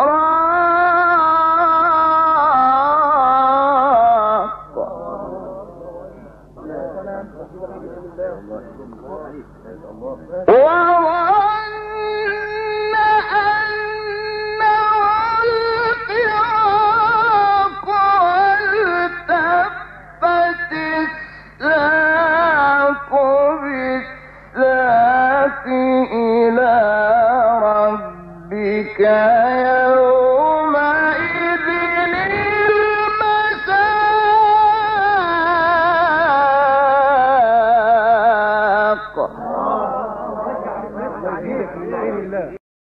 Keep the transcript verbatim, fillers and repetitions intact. راق. وظن أنه الفراق والتفت الساق بالساق إلى ربك يوم